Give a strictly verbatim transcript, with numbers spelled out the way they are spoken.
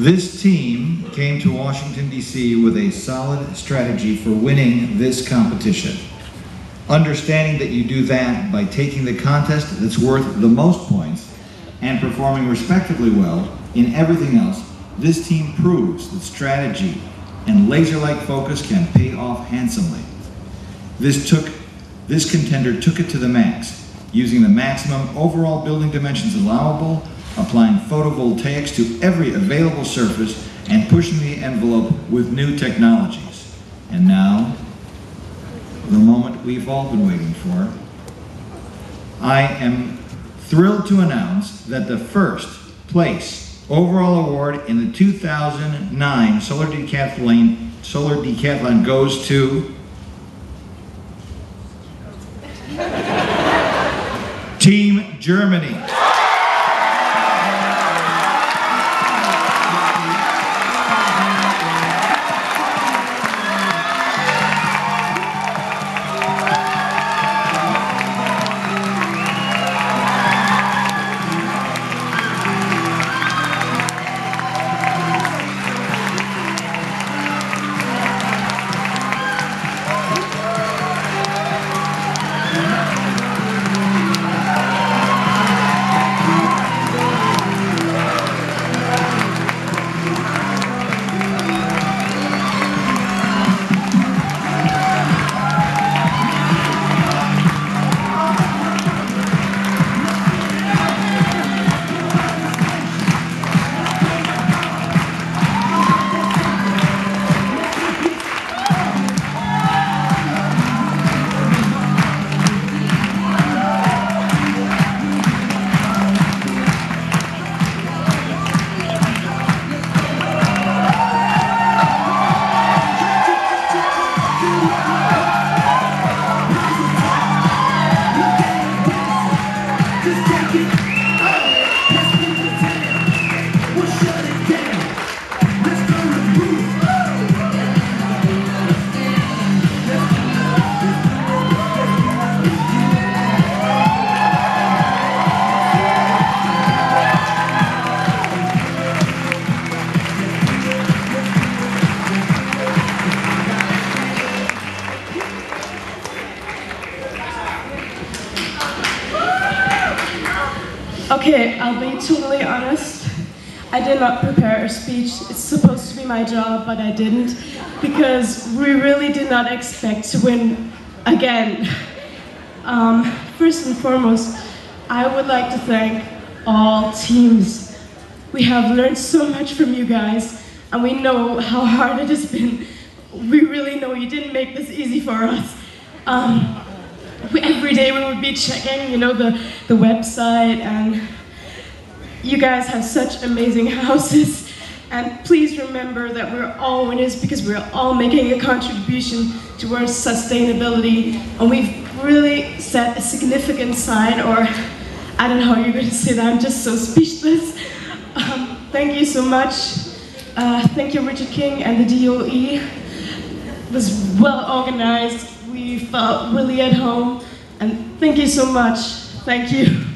This team came to Washington, D C with a solid strategy for winning this competition. Understanding that you do that by taking the contest that's worth the most points and performing respectively well in everything else, this team proves that strategy and laser-like focus can pay off handsomely. This took, this contender took it to the max, using the maximum overall building dimensions allowable, applying photovoltaics to every available surface, and pushing the envelope with new technologies. And now, the moment we've all been waiting for. I am thrilled to announce that the first place overall award in the two thousand nine Solar Decathlon, Solar Decathlon goes to Team Germany. Okay, I'll be totally honest, I did not prepare a speech. It's supposed to be my job, but I didn't, because we really did not expect to win again. Um, first and foremost, I would like to thank all teams. We have learned so much from you guys, and we know how hard it has been. We really know you didn't make this easy for us. Um, We, every day we would be checking, you know, the, the website, and you guys have such amazing houses. And please remember that we're all winners because we're all making a contribution towards sustainability. And we've really set a significant sign, or I don't know how you're going to say that, I'm just so speechless. Um, thank you so much. Uh, thank you, Richard King and the D O E. It was well organized. We felt really at home, and thank you so much. Thank you.